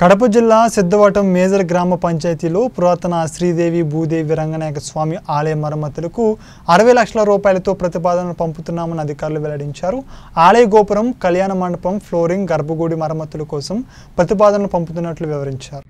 కడప జిల్లా సిద్ధవటం మేజర్ గ్రామ పంచాయతీలో పురాతన శ్రీదేవి భూదేవి రంగనాయక స్వామి ఆలయ మరమ్మతులకు 60 లక్షల రూపాయలతో ప్రతిపాదన పంపుతున్నామని అధికారులు వెల్లడించారు. ఆలయ గోపురం, కళ్యాణ మండపం, ఫ్లోరింగ్, గర్భగుడి మరమ్మతుల కోసం ప్రతిపాదనలు పంపుతున్నట్లు వివరించారు.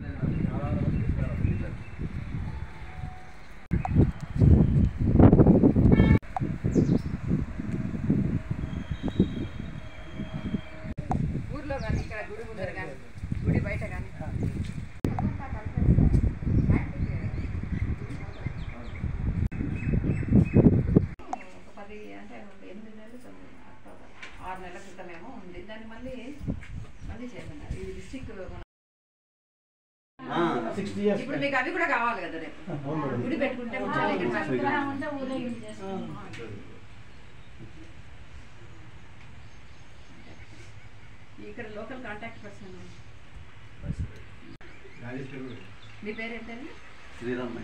ఇక్కడ లోకల్ కాంటాక్ట్ పర్సన్ మీ పేరు ఏంటండి? శ్రీరామ్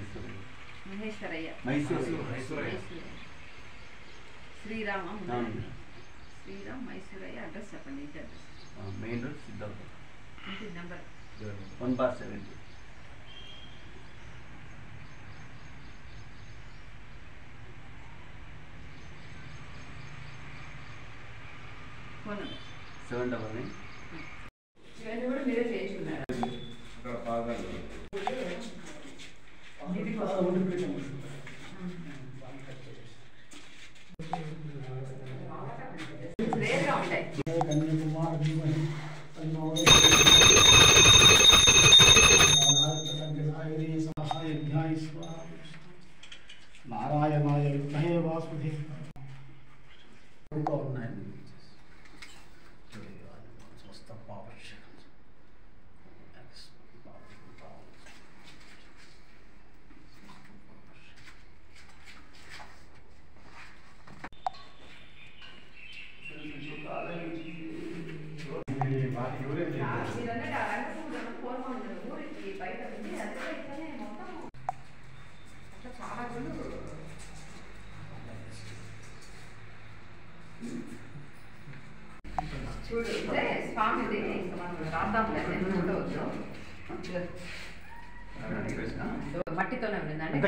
మహేశ్వరయ్య. శ్రీరామ్ మహేశ్వరయ్య అడ్రస్ చెప్పండి. Main road Siddhartham number 1/70. Phone number 799. ఇవన్నీ కూడా మీరే చేయించున్నారు. నారాయణాయ విద్మహే వాసుదేవాయ మట్టితోనే ఉండిందండి.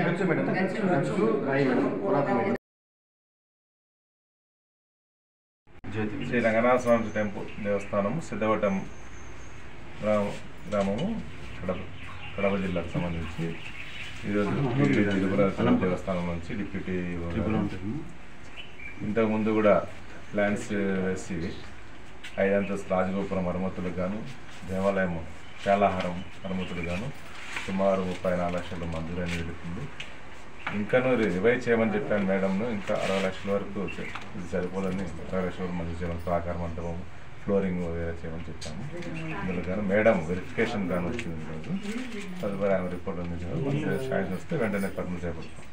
శ్రీ రంగనాథ స్వామి టెంపుల్ దేవస్థానము సిద్ధవటం గ్రామము కడప జిల్లాకు సంబంధించి ఈరోజు దేవస్థానం నుంచి డిప్యూటీ ఇంతకుముందు కూడా ప్లాన్స్ వేసి 5 అంతస్తుల రాజగోపురం మరమ్మతులకు గాను దేవాలయం శాలాహారం మరమ్మతులకు గాను సుమారు 34 లక్షలు మంజూరు జరుగుతుంది. ఇంకాను రివైవ్ చేయమని చెప్పాను మేడంను. ఇంకా 60 లక్షల వరకు ఇది సరిపోదని 60 లక్షల వరకు మంజూరు చేయమని ప్రాకార మండపం ఫ్లోరింగ్ చేయమని చెప్పాము. అందులో కానీ మేడం వెరిఫికేషన్ కానీ వచ్చింది ఈరోజు. తదుపరి ఆమె రిపోర్ట్ అందించారు. శాంక్షన్ వస్తే వెంటనే పర్మిట్ చేయబడతాం.